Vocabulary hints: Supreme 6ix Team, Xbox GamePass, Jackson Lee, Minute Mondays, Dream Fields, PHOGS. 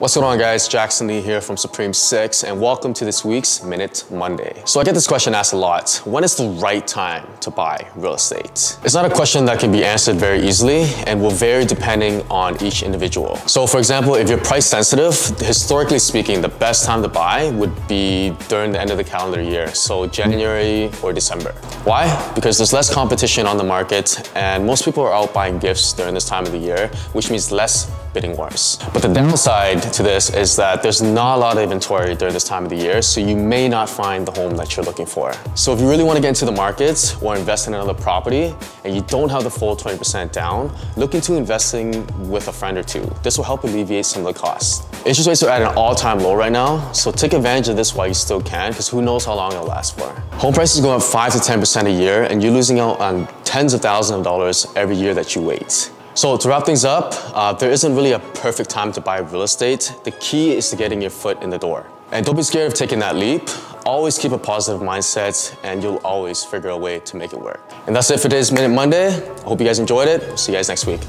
What's going on, guys? Jackson Lee here from Supreme 6, and welcome to this week's Minute Monday. So I get this question asked a lot. When is the right time to buy real estate? It's not a question that can be answered very easily and will vary depending on each individual. So for example, if you're price sensitive, historically speaking, the best time to buy would be during the end of the calendar year, so January or December. Why? Because there's less competition on the market and most people are out buying gifts during this time of the year, which means less bidding wars. But the downside to this is that there's not a lot of inventory during this time of the year, so you may not find the home that you're looking for. So if you really want to get into the markets or invest in another property and you don't have the full 20% down, look into investing with a friend or two. This will help alleviate some of the costs. Interest rates are at an all-time low right now, so take advantage of this while you still can, because who knows how long it'll last for. Home prices go up 5 to 10% a year, and you're losing out on tens of thousands of dollars every year that you wait. So to wrap things up, there isn't really a perfect time to buy real estate. The key is to getting your foot in the door. And don't be scared of taking that leap. Always keep a positive mindset and you'll always figure a way to make it work. And that's it for today's Minute Monday. I hope you guys enjoyed it. See you guys next week.